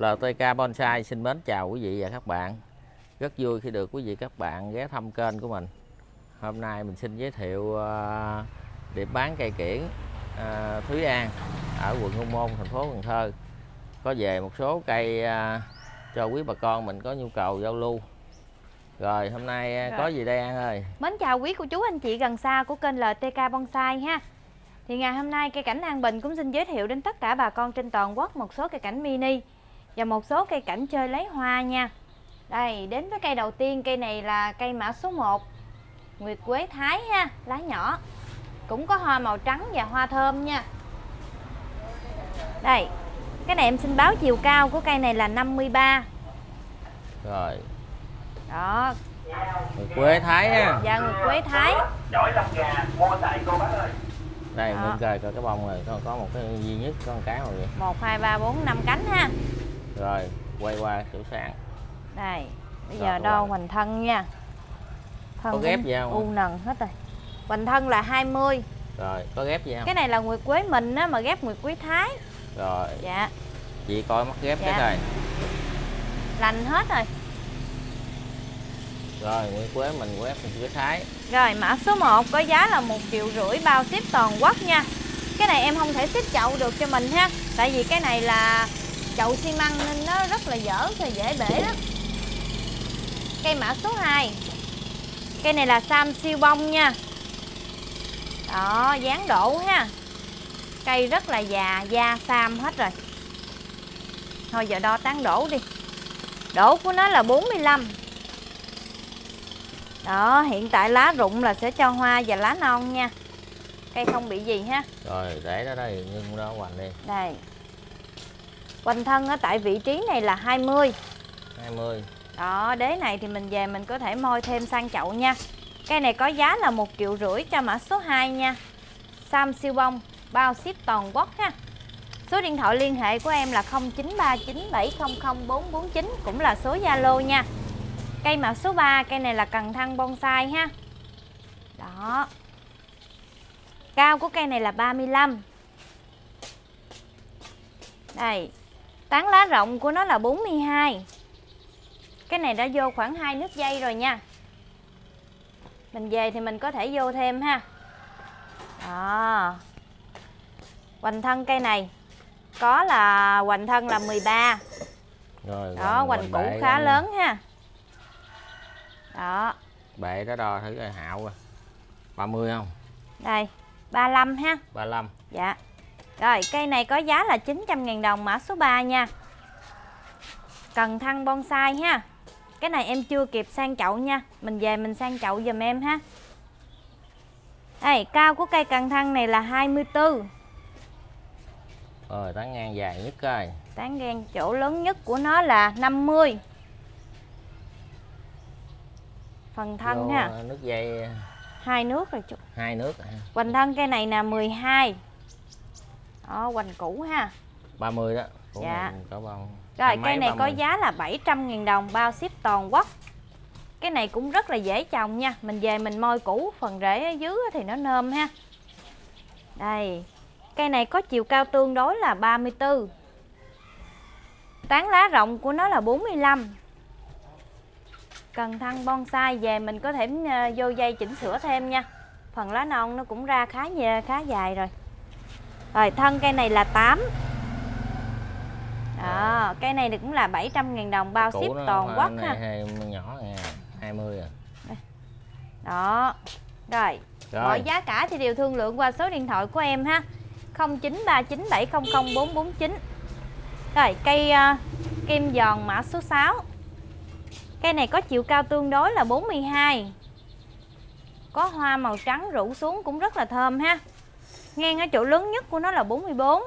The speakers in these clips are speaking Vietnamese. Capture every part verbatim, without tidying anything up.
lờ tê ca bonsai xin mến chào quý vị và các bạn. Rất vui khi được quý vị các bạn ghé thăm kênh của mình. Hôm nay mình xin giới thiệu điểm bán cây kiểng Thúy An ở quận Ô Môn, thành phố Cần Thơ. Có về một số cây cho quý bà con mình có nhu cầu giao lưu. Rồi hôm nay rồi. Có gì đây An ơi? Mến chào quý cô chú anh chị gần xa của kênh lờ tê ca bonsai ha. Thì ngày hôm nay cây cảnh An Bình cũng xin giới thiệu đến tất cả bà con trên toàn quốc một số cây cảnh mini và một số cây cảnh chơi lấy hoa nha. Đây, đến với cây đầu tiên, cây này là cây mã số một, Nguyệt Quế Thái ha, lá nhỏ. Cũng có hoa màu trắng và hoa thơm nha. Đây, cái này em xin báo chiều cao của cây này là năm mươi ba. Rồi. Đó. Nguyệt Quế Thái ha. Dạ, Nguyệt Quế Thái. Đổi lòng gà, mua tại cô bác ơi. Đây, mình coi coi cái bông này, có một cái duy nhất, có một cái màu vậy. một, hai, ba, bốn, năm cánh ha. Rồi, quay qua chỗ sáng. Đây, bây giờ đo hoành thân nha. Thân có ghép gì không? U nần hết rồi. Hoành thân là hai mươi. Rồi, có ghép gì không? Cái này là Nguyệt Quế mình á, mà ghép Nguyệt Quế Thái. Rồi. Dạ. Chị coi mắt ghép dạ. Cái này lành hết rồi. Rồi, Nguyệt Quế mình ghép Nguyệt Quế Thái. Rồi, mã số một có giá là một triệu rưỡi bao ship toàn quốc nha. Cái này em không thể ship chậu được cho mình ha. Tại vì cái này là chậu xi măng nên nó rất là dở và dễ bể đó. Cây mã số hai. Cây này là sam siêu bông nha. Đó, dáng đổ ha. Cây rất là già, da sam hết rồi. Thôi giờ đo tán đổ đi. Đổ của nó là bốn mươi lăm. Đó, hiện tại lá rụng là sẽ cho hoa và lá non nha. Cây không bị gì ha. Rồi, để đó đây, nhưng đó hoành đi. Đây. Hoành thân ở tại vị trí này là hai mươi. hai mươi. Đó, đế này thì mình về mình có thể môi thêm sang chậu nha. Cây này có giá là một triệu rưỡi cho mã số hai nha. Sam siêu bông, bao ship toàn quốc ha. Số điện thoại liên hệ của em là không chín ba chín bảy không không bốn bốn chín, cũng là số Zalo nha. Cây mã số ba, cây này là cần thăng bonsai ha. Đó. Cao của cây này là ba mươi lăm. Đây. Tán lá rộng của nó là bốn mươi hai. Cái này đã vô khoảng hai nước dây rồi nha. Mình về thì mình có thể vô thêm ha. Đó. Hoành thân cây này có là hoành thân là mười ba. Rồi, đó, hoành cũ khá lớn ha. Đó. Bệ đó đo thử coi hạo rồi. ba mươi không? Đây, ba mươi lăm ha. ba mươi lăm. Dạ. Rồi, cây này có giá là chín trăm nghìn đồng mã số ba nha. Cần thăng bonsai ha. Cái này em chưa kịp sang chậu nha. Mình về mình sang chậu giùm em ha. Đây, cao của cây cần thăng này là hai mươi tư. Rồi, tán ngang dài nhất coi. Tán ngang chỗ lớn nhất của nó là năm mươi. Phần thân vô ha. Nước dây. Hai nước rồi chú. Hai nước. Hoành thân cây này là mười hai. Đó, hoành cũ ha. ba mươi đó. Cũng dạ. Có bao... Rồi cây này có giá là bảy trăm nghìn đồng bao ship toàn quốc. Cái này cũng rất là dễ trồng nha. Mình về mình môi củ, phần rễ ở dưới thì nó nơm ha. Đây. Cây này có chiều cao tương đối là ba mươi tư. Tán lá rộng của nó là bốn mươi lăm. Cần thăng bonsai về mình có thể vô dây chỉnh sửa thêm nha. Phần lá non nó cũng ra khá nhẹ, khá dài rồi. Rồi thân cây này là tám. Đó, cây này cũng là bảy trăm nghìn đồng bao ship toàn quốc ha. Hai, nhỏ này, hai mươi rồi. Đó. Rồi. Rồi, mọi giá cả thì đều thương lượng qua số điện thoại của em ha. không chín ba chín bảy không không bốn bốn chín. Rồi, cây uh, kim giòn mã số sáu. Cây này có chiều cao tương đối là bốn mươi hai. Có hoa màu trắng rủ xuống cũng rất là thơm ha. Ngang ở chỗ lớn nhất của nó là bốn mươi bốn.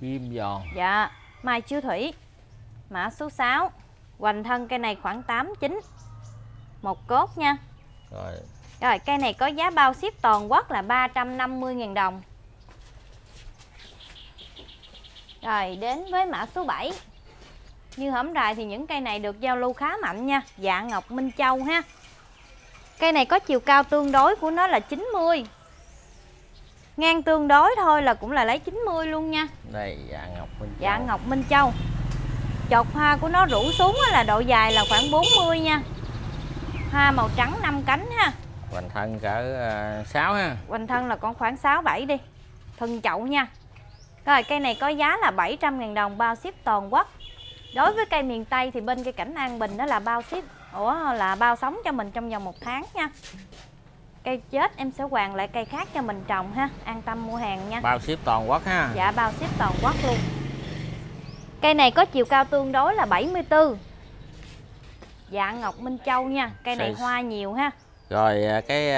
Kim giòn. Dạ, Mai Chư Thủy. Mã số sáu. Hoành thân cây này khoảng tám chín. Một cốt nha. Rồi. Rồi, cây này có giá bao ship toàn quốc là ba trăm năm mươi nghìn đồng. Rồi, đến với mã số bảy. Như hổm rày thì những cây này được giao lưu khá mạnh nha. Dạ Ngọc Minh Châu ha. Cây này có chiều cao tương đối của nó là chín mươi. ngang tương đối thôi là cũng là lấy chín mươi luôn nha. Đây, dạ Ngọc Minh Châu. Dạ Ngọc Minh Châu. Chột hoa của nó rủ xuống là độ dài là khoảng bốn mươi nha. Hoa màu trắng năm cánh ha. Hoành thân cỡ sáu ha. Hoành thân là con khoảng sáu bảy đi. Thân chậu nha. Rồi cây này có giá là bảy trăm ngàn đồng bao ship toàn quốc. Đối với cây miền Tây thì bên cây cảnh An Bình đó là bao ship, ủa là bao sống cho mình trong vòng một tháng nha. Cây chết em sẽ hoàn lại cây khác cho mình trồng ha, an tâm mua hàng nha. Bao ship toàn quốc ha. Dạ bao ship toàn quốc luôn. Cây này có chiều cao tương đối là bảy mươi tư. Dạ Ngọc Minh Châu nha. Cây này hoa nhiều ha. Rồi cái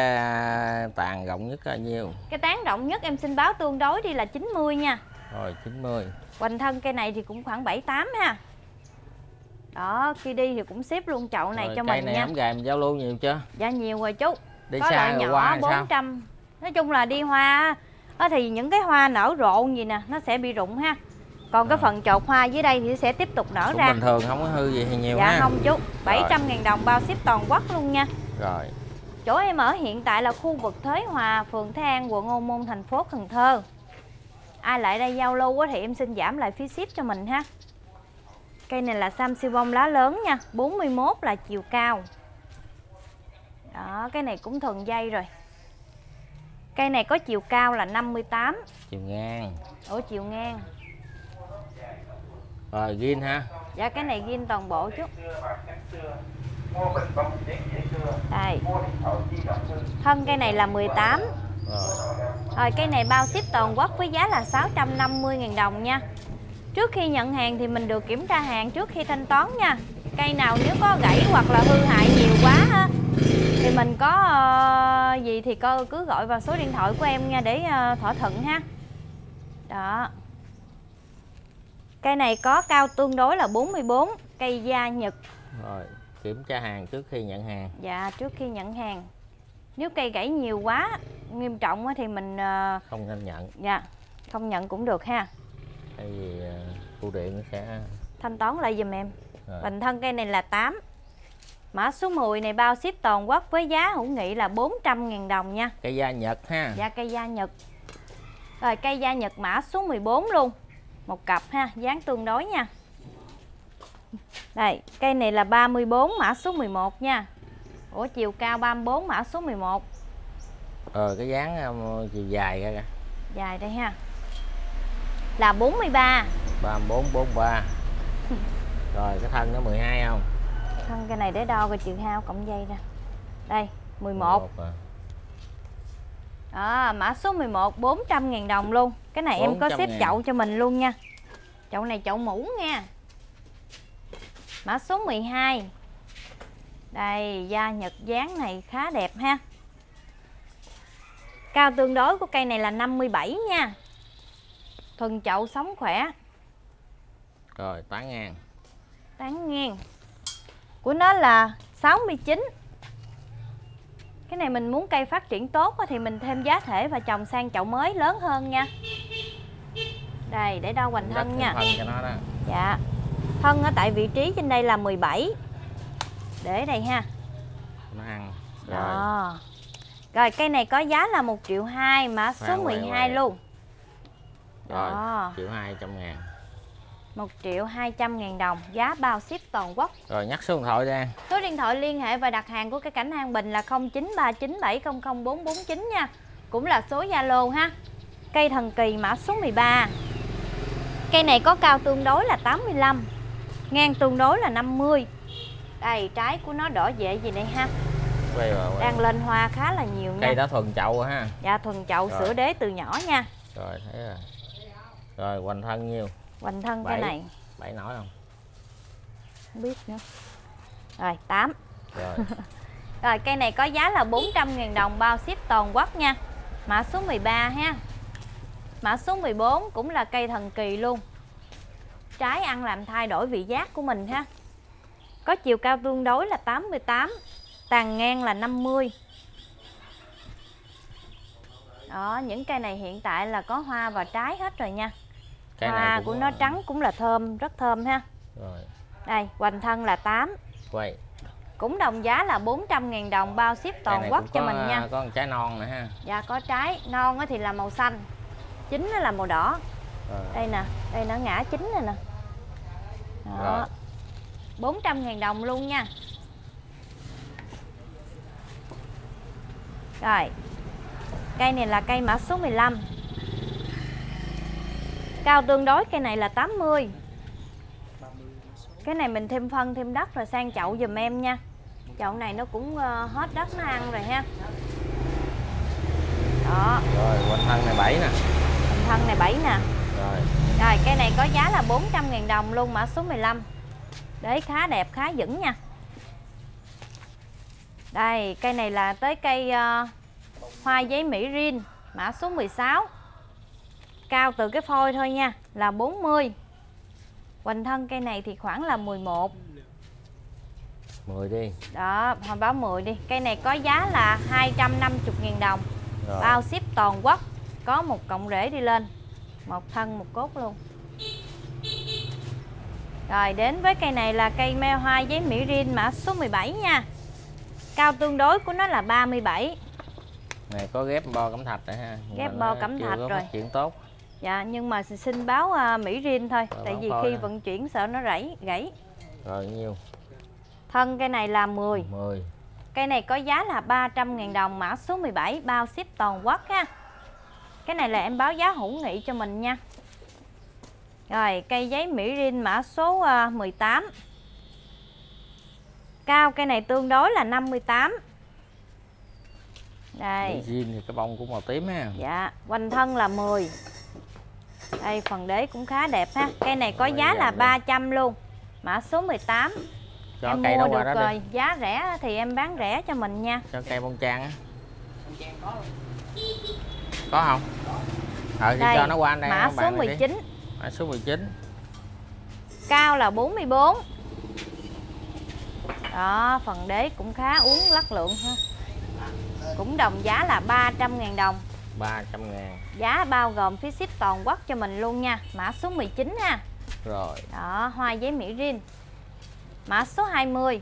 tàn rộng nhất là nhiêu? Cái tán rộng nhất em xin báo tương đối đi là chín mươi nha. Rồi chín mươi. Hoành thân cây này thì cũng khoảng bảy tám ha. Đó, khi đi thì cũng ship luôn chậu này rồi, cho mình này nha. Cây này ấm giao lưu nhiều chưa? Dạ nhiều rồi chú. Đi có loại nhỏ bốn trăm. Nói chung là đi hoa thì những cái hoa nở rộn gì nè, nó sẽ bị rụng ha. Còn cái à. phần chột hoa dưới đây thì sẽ tiếp tục nở cũng ra. Bình thường không có hư gì thì nhiều. Dạ ha. Không chú. bảy trăm ngàn đồng bao ship toàn quốc luôn nha. Rồi. Chỗ em ở hiện tại là khu vực Thới Hòa, phường Thái An, quận Ô Môn, thành phố Cần Thơ. Ai lại đây giao lưu thì em xin giảm lại phí ship cho mình ha. Cây này là sam siêu bông lá lớn nha, bốn mươi mốt là chiều cao. Đó, cái này cũng thuần dây rồi. Cây này có chiều cao là năm mươi tám. Chiều ngang. Ủa chiều ngang. Rồi ghim ha. Dạ cái này ghim toàn bộ chút. Đây. Thân cây này là mười tám. Rồi cây này bao ship toàn quốc với giá là sáu trăm năm mươi ngàn đồng nha. Trước khi nhận hàng thì mình được kiểm tra hàng trước khi thanh toán nha. Cây nào nếu có gãy hoặc là hư hại nhiều quá ha, thì mình có uh, gì thì cô cứ gọi vào số điện thoại của em nha, để uh, thỏa thuận ha. Đó. Cây này có cao tương đối là bốn mươi bốn, cây da Nhật. Rồi, kiểm tra hàng trước khi nhận hàng. Dạ, trước khi nhận hàng. Nếu cây gãy nhiều quá, nghiêm trọng thì mình uh, không nên nhận. Dạ, không nhận cũng được ha. Tại vì bưu điện sẽ thanh toán lại giùm em. Rồi. Bình thân cây này là tám. Mã số mười này bao ship toàn quốc với giá hữu nghị là bốn trăm ngàn đồng nha. Cây da Nhật ha. Dạ cây da Nhật. Rồi cây da Nhật mã số mười bốn luôn. Một cặp ha, dáng tương đối nha. Đây, cây này là ba mươi bốn mã số mười một nha. Ủa chiều cao ba mươi bốn mã số mười một. Ờ cái dáng chiều dài ra kìa. Dài đây ha. Là bốn mươi ba. ba mươi bốn, bốn mươi ba. Rồi cái thân nó mười hai không? Thân cái này để đo coi chiều cao cộng dây ra. Đây, mười một. mười một à. À, mã số mười một bốn trăm ngàn đồng luôn. Cái này em có xếp chậu cho mình luôn nha. Chậu này chậu mũ nha. Mã số mười hai. Đây, da Nhật dáng này khá đẹp ha. Cao tương đối của cây này là năm mươi bảy nha. Thuần chậu sống khỏe. Rồi, tán ngang. Tán ngang. Của nó là sáu mươi chín. Cái này mình muốn cây phát triển tốt thì mình thêm giá thể và trồng sang chậu mới lớn hơn nha. Đây để đo hoành thân nha. Thân cho nó đó. Dạ. Thân ở tại vị trí trên đây là mười bảy. Để đây ha. Nó ăn. Rồi. Đó. Rồi cây này có giá là một triệu hai mã số quay, mười hai quay. Luôn. Rồi, một triệu hai trăm ngàn. một triệu hai trăm ngàn đồng, giá bao ship toàn quốc. Rồi nhắc số điện thoại ra. Số điện thoại liên hệ và đặt hàng của cái cảnh An Bình là không chín ba chín bảy không không bốn bốn chín nha. Cũng là số Zalo ha. Cây thần kỳ mã số mười ba. Cây này có cao tương đối là tám mươi lăm. Ngang tương đối là năm mươi. Đây, trái của nó đỏ dễ gì đây ha. Quay vào, quay. Đang lên hoa khá là nhiều nha. Cây đã thuần chậu ha. Dạ, thuần chậu rồi. Sữa đế từ nhỏ nha. Rồi, thấy rồi. Rồi, hoành thân nhiêu? Hoành thân bảy, cái này bảy nổi không? Không biết nữa. Rồi tám. Rồi. Rồi cây này có giá là bốn trăm ngàn đồng bao ship toàn quốc nha. Mã số mười ba ha. Mã số mười bốn cũng là cây thần kỳ luôn. Trái ăn làm thay đổi vị giác của mình ha. Có chiều cao tương đối là tám mươi tám. Tàn ngang là năm mươi. Đó, những cây này hiện tại là có hoa và trái hết rồi nha. Cái hoa này của nó là... trắng cũng là thơm, rất thơm ha. Rồi. Đây, hoành thân là tám. Quay. cũng đồng giá là bốn trăm ngàn đồng bao ship toàn quốc cho mình nha. Có trái non nữa ha. Dạ có trái non thì là màu xanh, chín nó là màu đỏ. Rồi. Đây nè, đây nó ngã chín này nè. Đó. bốn trăm ngàn đồng luôn nha. Rồi. Cây này là cây mã số mười lăm. Cao tương đối cây này là tám mươi. Cái này mình thêm phân thêm đất rồi sang chậu giùm em nha. Chậu này nó cũng hết đất nó ăn rồi ha. Đó. Rồi quanh thân này bảy nè. Quanh thân này bảy nè. Rồi. Rồi cái này có giá là bốn trăm ngàn đồng luôn, mã số mười lăm. Đấy khá đẹp, khá vững nha. Đây, cây này là tới cây uh, hoa giấy mỹ riêng, mã số mười sáu. Cao từ cái phôi thôi nha, là bốn mươi. Hoành thân cây này thì khoảng là mười một. mười đi. Đó, hồi báo mười đi. Cây này có giá là hai trăm năm mươi ngàn đồng. Rồi. Bao ship toàn quốc, có một cọng rễ đi lên. Một thân một cốt luôn. Rồi đến với cây này là cây meo hoa giấy mỹ riêng mã số mười bảy nha. Cao tương đối của nó là ba mươi bảy. Này có ghép bo cẩm thạch rồi ha. Nhưng ghép bo cẩm thạch rồi. Chuyện tốt. Dạ nhưng mà xin báo uh, mỹ riêng thôi. Rồi, tại vì khi nè. Vận chuyển sợ nó rẫy gãy. Rồi nhiêu? Thân cây này là mười. mười. Cây này có giá là ba trăm ngàn đồng mã số mười bảy bao ship toàn quốc ha. Cái này là em báo giá hữu nghị cho mình nha. Rồi cây giấy mỹ riêng mã số mười tám. Cao cây này tương đối là năm mươi tám. Đây. Mỹ riêng thì cái bông cũng màu tím ha. Dạ, quanh thân là mười. Đây phần đế cũng khá đẹp ha. Cây này có giá là ba trăm luôn. Mã số mười tám. Cho em cây mua được rồi, giá rẻ thì em bán rẻ cho mình nha. Cho cây bông trang á. Bông trang có luôn. Có không? Ờ thì đây, cho nó qua đây. Mã số mười chín. Mã số mười chín. Cao là bốn mươi bốn. Đó, phần đế cũng khá uống lắc lượng ha. Cũng đồng giá là ba trăm ngàn đồng. ba trăm ngàn. Giá bao gồm phí ship toàn quốc cho mình luôn nha. Mã số mười chín ha. Rồi. Đó, hoa giấy mỹ riêng. Mã số hai mươi.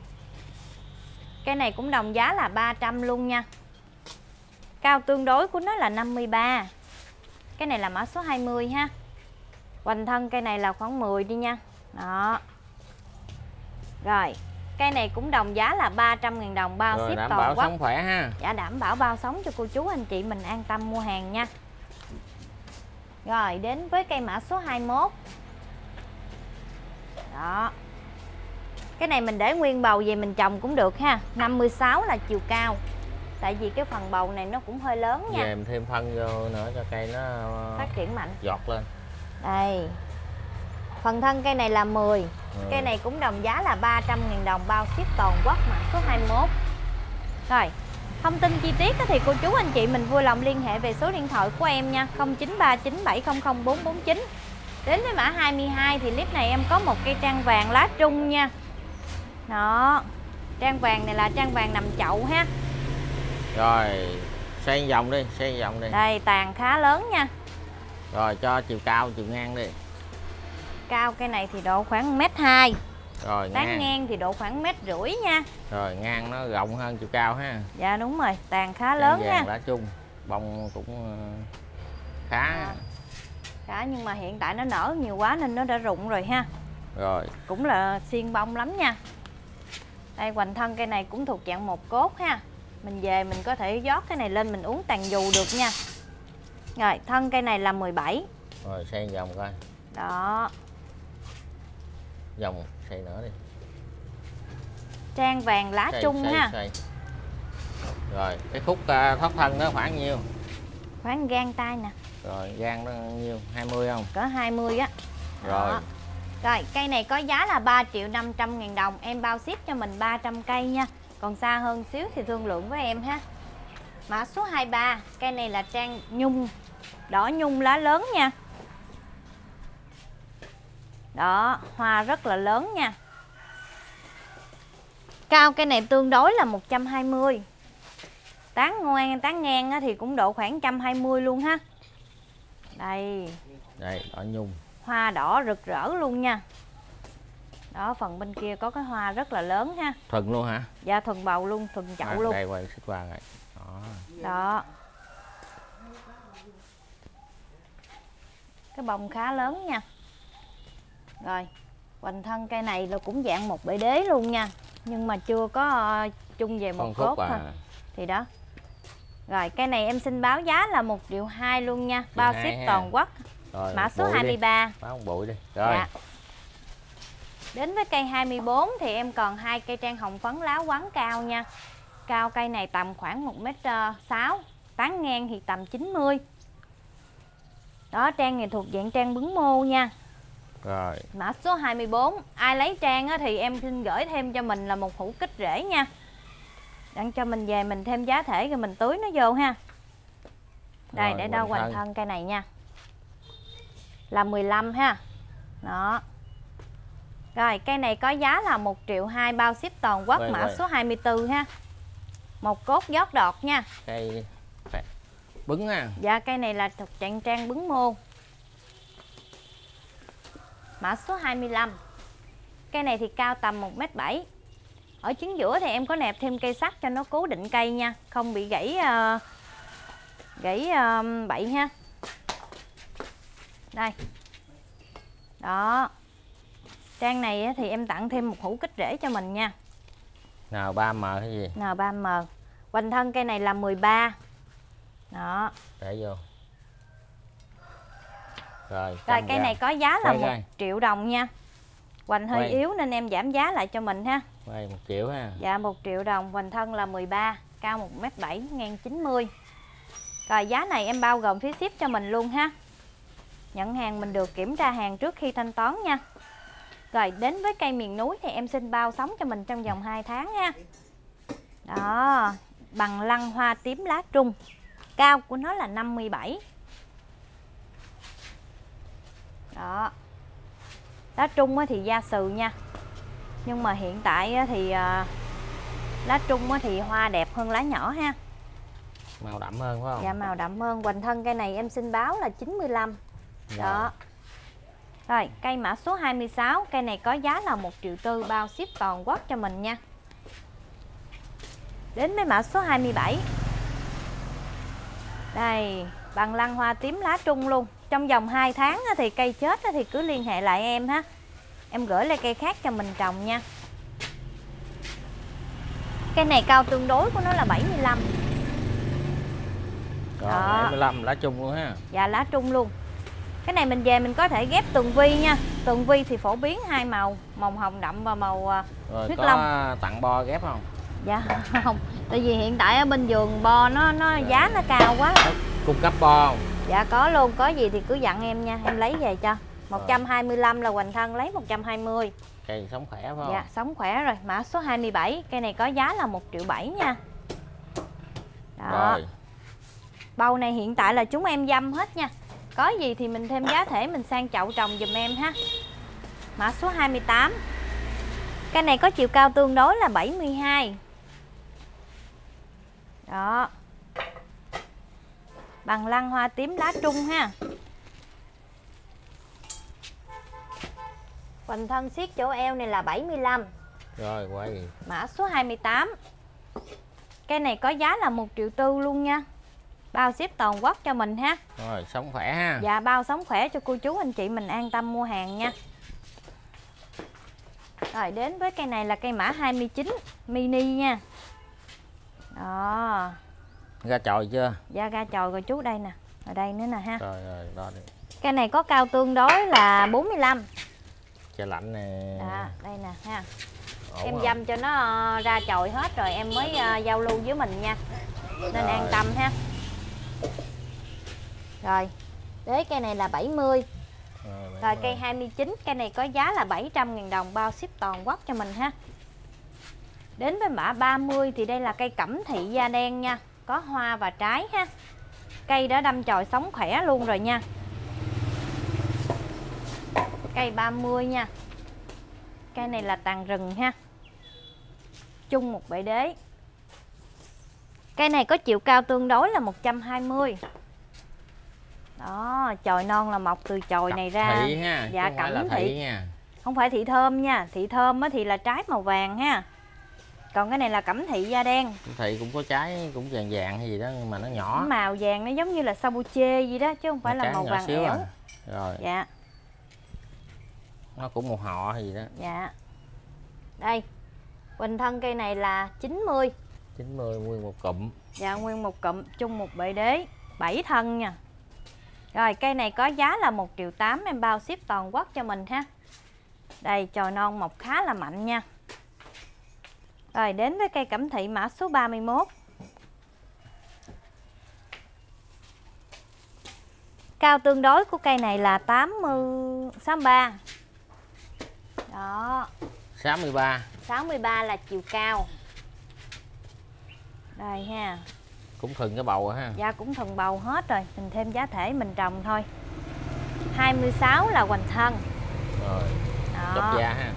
Cái này cũng đồng giá là ba trăm luôn nha. Cao tương đối của nó là năm mươi ba. Cái này là mã số hai mươi ha. Hoành thân cây này là khoảng mười đi nha. Đó. Rồi, cây này cũng đồng giá là ba trăm ngàn đồng bao ship toàn quốc. Đảm bảo sống khỏe ha. Dạ đảm bảo bao sống cho cô chú anh chị mình an tâm mua hàng nha. Rồi, đến với cây mã số hai mươi mốt. Đó. Cái này mình để nguyên bầu về mình trồng cũng được ha. năm mươi sáu là chiều cao. Tại vì cái phần bầu này nó cũng hơi lớn nha. Về mình thêm phân vô nữa cho cây nó phát triển mạnh, giọt lên. Đây. Phần thân cây này là mười. Ừ. Cây này cũng đồng giá là ba trăm ngàn đồng bao ship toàn quốc mã số hai mươi mốt. Rồi. Thông tin chi tiết thì cô chú anh chị mình vui lòng liên hệ về số điện thoại của em nha. không chín ba chín bảy không không bốn bốn chín. Đến với mã hai mươi hai thì clip này em có một cây trang vàng lá trung nha. Đó. Trang vàng này là trang vàng nằm chậu ha. Rồi, xoay vòng đi, xoay vòng đi. Đây, tàn khá lớn nha. Rồi, cho chiều cao, chiều ngang đi. Cao cây này thì độ khoảng một mét hai. Rồi, tán ngang. ngang thì độ khoảng một mét rưỡi nha. Rồi, ngang nó rộng hơn chiều cao ha. Dạ, đúng rồi, tàn khá tàn lớn ha. Lá chung, bông cũng khá. À, khá, nhưng mà hiện tại nó nở nhiều quá nên nó đã rụng rồi ha. Rồi. Cũng là xiên bông lắm nha. Đây, hoành thân cây này cũng thuộc dạng một cốt ha. Mình về mình có thể rót cái này lên mình uống tàn dù được nha. Rồi, thân cây này là mười bảy. Rồi, xoay vòng coi. Đó. Vòng xoay nữa đi. Trang vàng lá xoay, chung xoay, ha. Xoay. Rồi, cái khúc thoát thân đó khoảng nhiêu? Khoảng gang tay nè. Rồi, gang đó nhiêu? hai mươi không? Cỡ hai mươi á. Rồi. Đó. Rồi, cây này có giá là ba triệu năm trăm ngàn đồng. Em bao ship cho mình ba trăm cây nha. Còn xa hơn xíu thì thương lượng với em ha. Mã số hai mươi ba. Cây này là trang nhung. Đỏ nhung lá lớn nha. Đó. Hoa rất là lớn nha. Cao cây này tương đối là một trăm hai mươi. Tán ngoan, tán ngang thì cũng độ khoảng một trăm hai mươi luôn ha. Đây. Đây. Đỏ nhung. Hoa đỏ rực rỡ luôn nha. Đó, phần bên kia có cái hoa rất là lớn ha. Thuần luôn hả? Dạ, thuần bầu luôn, thuần chậu à, luôn. Đây quay xích qua rồi. Đó. Đó. Cái bông khá lớn nha. Rồi, quanh thân cây này là cũng dạng một bể đế luôn nha. Nhưng mà chưa có chung về một cốt thôi. À. Thì đó. Rồi, cây này em xin báo giá là một triệu hai luôn nha. Bao ship ha. Toàn quốc. Rồi, mã số hai mươi ba. Báo một bụi đi. Rồi. Dạ. Đến với cây hai mươi bốn thì em còn hai cây trang hồng phấn lá quắn cao nha. Cao cây này tầm khoảng một mét sáu, tán ngang thì tầm chín mươi. Đó, trang này thuộc dạng trang bứng mô nha. Rồi. Mã số hai mươi bốn, ai lấy trang thì em xin gửi thêm cho mình là một hũ kích rễ nha. Đặng cho mình về mình thêm giá thể rồi mình tưới nó vô ha. Đây, rồi, để đo hoành thân. thân cây này nha. Là mười lăm ha. Đó. Rồi, cây này có giá là một triệu hai bao ship toàn quốc, quay, mã quay. số hai mươi bốn ha. Một cốt giót đọt nha. Cây bứng ha. Dạ, cây này là thuộc trạng trang bứng mô. Mã số hai mươi lăm. Cây này thì cao tầm một mét bảy. Ở chính giữa thì em có nẹp thêm cây sắt cho nó cố định cây nha, không bị gãy uh, gãy uh, bậy ha. Đây. Đó. Trang này thì em tặng thêm một hũ kích rễ cho mình nha. N ba M hay gì? N ba M. Quanh thân cây này là mười ba. Đó. Để vô. Rồi, rồi cây ra. này có giá là một triệu đồng nha. Hoành hơi Quay. yếu nên em giảm giá lại cho mình ha. Quay một triệu ha. Dạ, một triệu đồng. Hoành thân là mười ba, cao một mét bảy, ngang chín mươi. Rồi giá này em bao gồm phí ship cho mình luôn ha. Nhận hàng mình được kiểm tra hàng trước khi thanh toán nha. Rồi đến với cây miền núi thì em xin bao sống cho mình trong vòng hai tháng ha. Đó, bằng lăng hoa tím lá trung. Cao của nó là năm mươi bảy. Đó. Lá trung thì da sừ nha. Nhưng mà hiện tại thì lá trung thì hoa đẹp hơn lá nhỏ ha. Màu đậm hơn phải không? Dạ, màu đậm hơn. Hoành thân cây này em xin báo là chín mươi lăm. Dạ. Đó. Rồi, cây mã số hai mươi sáu, cây này có giá là một triệu tư bao ship toàn quốc cho mình nha. Đến với mã số hai mươi bảy. Đây, bằng lăng hoa tím lá trung luôn. Trong vòng hai tháng thì cây chết thì cứ liên hệ lại em ha. Em gửi lại cây khác cho mình trồng nha. Cây này cao tương đối của nó là bảy mươi lăm. Còn đó. bảy mươi lăm lá trung luôn ha. Dạ, lá trung luôn. Cái này mình về mình có thể ghép tường vi nha. Tường vi thì phổ biến hai màu, màu hồng đậm và màu huyết long. Có tặng bo ghép không? Dạ không. Tại vì hiện tại ở bên vườn bo nó nó giá nó cao quá. Cung cấp bo không? Dạ có luôn, có gì thì cứ dặn em nha, em lấy về cho. một trăm hai mươi lăm là hoành thân lấy một trăm hai mươi. Cây sống khỏe phải không? Dạ, sống khỏe rồi. Mã số hai mươi bảy, cây này có giá là một triệu bảy nha. Đó. Rồi. Bầu này hiện tại là chúng em dâm hết nha. Có gì thì mình thêm giá thể mình sang chậu trồng giùm em ha. Mã số hai mươi tám. Cây này có chiều cao tương đối là bảy mươi hai. Đó. Bằng lăng hoa tím lá trung ha. Hoành thân siết chỗ eo này là bảy mươi lăm. Rồi quay. Mã số hai mươi tám. Cây này có giá là một triệu tư luôn nha. Bao ship toàn quốc cho mình ha. Rồi, sống khỏe ha. Dạ, bao sống khỏe cho cô chú anh chị mình an tâm mua hàng nha. Rồi, đến với cây này là cây mã hai mươi chín mini nha. Đó. Ra chồi chưa? Dạ, ra chồi rồi chú, đây nè. Ở đây nữa nè ha. Rồi, rồi, đo đi. Cây này có cao tương đối là bốn mươi lăm. Trời lạnh nè. Đó, đây nè ha. Ổn em không? Dâm cho nó ra chồi hết rồi em mới giao lưu với mình nha. Nên rồi. An tâm ha. Rồi, đế cây này là bảy mươi. Rồi, bảy mươi. Rồi cây hai mươi chín, cây này có giá là bảy trăm nghìn đồng bao ship toàn quốc cho mình ha. Đến với mã ba mươi thì đây là cây cẩm thị da đen nha. Có hoa và trái ha. Cây đã đâm chồi sống khỏe luôn rồi nha. Cây ba mươi nha. Cây này là tàn rừng ha. Chung một bể đế. Cây này có chiều cao tương đối là một trăm hai mươi. Đó, chồi non là mọc từ chồi này ra. Cẩm thị ha, dạ, cẩm thị. Thị. Không phải thị thơm nha, thị thơm thì là trái màu vàng ha. Còn cái này là cẩm thị da đen. Cẩm thị cũng có trái cũng vàng vàng hay gì đó nhưng mà nó nhỏ. Màu vàng nó giống như là sabuche gì đó chứ không phải mà là màu vàng ẻo. À. Rồi. Dạ. Nó cũng một họ hay gì đó. Dạ. Đây. Bình thân cây này là chín mươi. chín mươi nguyên một cụm. Dạ nguyên một cụm chung một bệ đế, bảy thân nha. Rồi cây này có giá là một triệu tám em bao ship toàn quốc cho mình ha. Đây chồi non mọc khá là mạnh nha. Rồi đến với cây cẩm thị mã số ba mươi mốt. Cao tương đối của cây này là tám mươi sáu mươi ba. Đó. sáu mươi ba. sáu mươi ba là chiều cao. Đây ha. Cũng thừng cái bầu rồi ha. Dạ cũng thừng bầu hết rồi, mình thêm giá thể mình trồng thôi. hai mươi sáu là hoành thân. Rồi. Chóc da ha.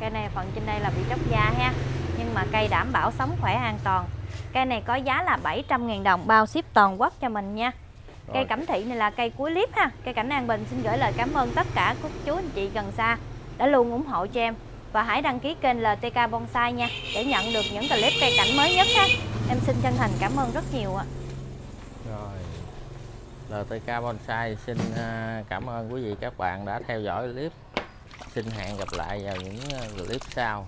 Cây này phần trên đây là bị chóc da ha. Nhưng mà cây đảm bảo sống khỏe an toàn. Cây này có giá là bảy trăm nghìn đồng bao ship toàn quốc cho mình nha. Rồi. Cây cẩm thị này là cây cuối clip ha. Cây cảnh An Bình xin gửi lời cảm ơn tất cả các chú anh chị gần xa đã luôn ủng hộ cho em. Và hãy đăng ký kênh lờ tê ca Bonsai nha, để nhận được những clip cây cảnh mới nhất ha. Em xin chân thành cảm ơn rất nhiều ạ. Rồi lờ tê ca Bonsai xin cảm ơn quý vị các bạn đã theo dõi clip. Xin hẹn gặp lại vào những clip sau.